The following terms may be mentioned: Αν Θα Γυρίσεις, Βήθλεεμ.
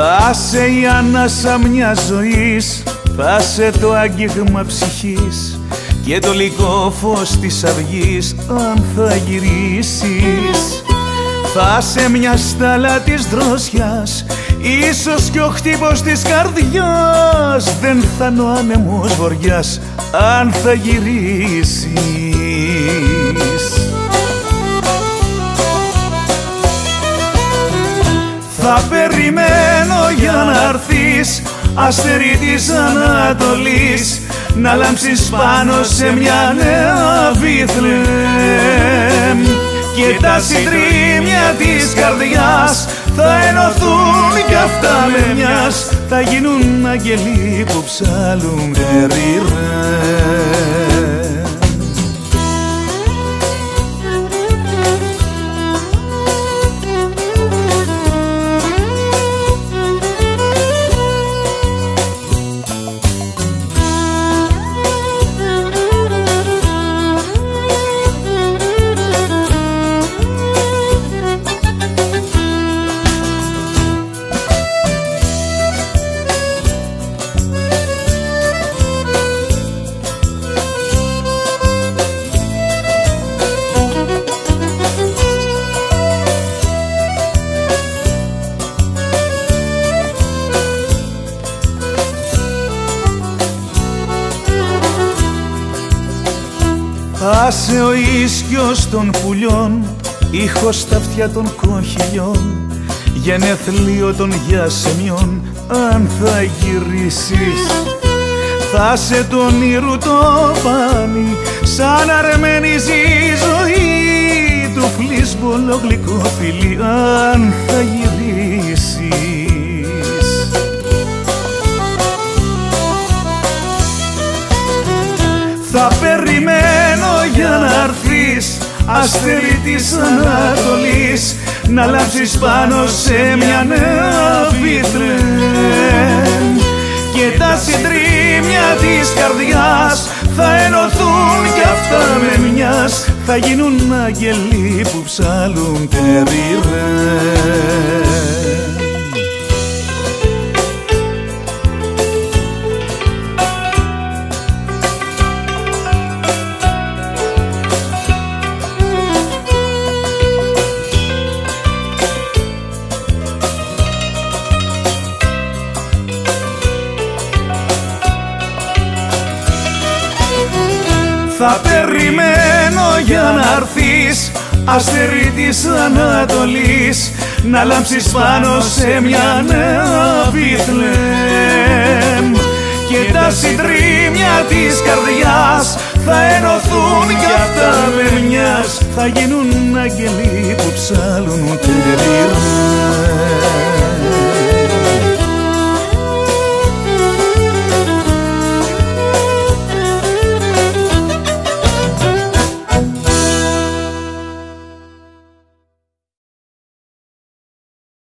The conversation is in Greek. Θα σε η ανάσα μια ζωής, θα σε το άγγιγμα ψυχής και το λικό φως της αυγής. Αν θα γυρίσεις, θα σε μια στάλα της δροσιάς, ίσως κι ο χτύπος της καρδιάς. Δεν θα 'νω άνεμος βοριάς, αν θα γυρίσεις. Θα περιμένω για να έρθεις, αστέρι της Ανατολής, να λάμψεις πάνω σε μια νέα Βήθλεεμ. Και τα συντρίμια της καρδιάς θα ενωθούν κι αυτά με μιας, θα γίνουν αγγελοί που ψάλλουν γερήρε. Θα σε ο ίσκιος των πουλιών, ήχος στα αυτιά των κοχυλιών, γενεθλίο των γιασεμιών. Αν θα γυρίσεις, θα σε το όνειρου το πάνι, σαν αρμενίζει η ζωή του πλήσβολο γλυκό φιλί. Αν θα γυρίσεις, θα περιμένω για να έρθεις, αστέρι της Ανατολής, να λάμψεις πάνω σε μια νέα Βήθλεεμ. Και τα συντρίμια της καρδιάς θα ενωθούν κι αυτά με μιας, θα γίνουν αγγελοί που ψάλλουν γερήρε. Θα περιμένω για να έρθεις, αστέρι της Ανατολής, να λάμψεις πάνω σε μια νέα Βήθλεεμ. Και τα συντρίμια της καρδιάς θα ενωθούν κι αυτά με μιας, θα γίνουν αγγελοί που ψάλλουν γερήρε.